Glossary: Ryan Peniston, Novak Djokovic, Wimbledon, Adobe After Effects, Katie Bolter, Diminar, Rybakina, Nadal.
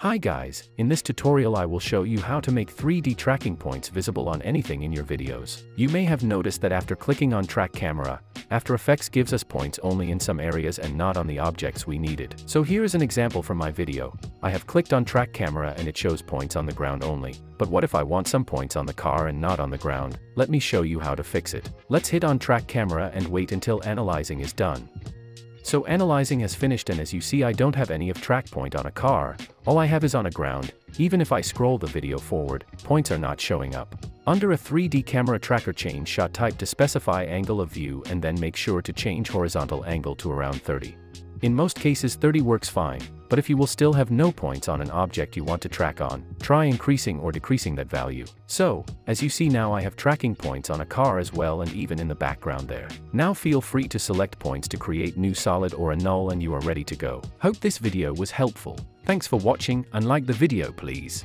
Hi guys, in this tutorial I will show you how to make 3D tracking points visible on anything in your videos. You may have noticed that after clicking on Track Camera, After Effects gives us points only in some areas and not on the objects we needed. So here is an example from my video. I have clicked on Track Camera and it shows points on the ground only. But what if I want some points on the car and not on the ground? Let me show you how to fix it. Let's hit on Track Camera and wait until analyzing is done. So analyzing has finished, and as you see I don't have any of track point on a car, all I have is on a ground. Even if I scroll the video forward, points are not showing up. Under a 3D camera tracker, change shot type to specify angle of view and then make sure to change horizontal angle to around 30. In most cases 30 works fine, but if you will still have no points on an object you want to track on, try increasing or decreasing that value. So, as you see now I have tracking points on a car as well and even in the background there. Now feel free to select points to create new solid or a null and you are ready to go. Hope this video was helpful. Thanks for watching and like the video please.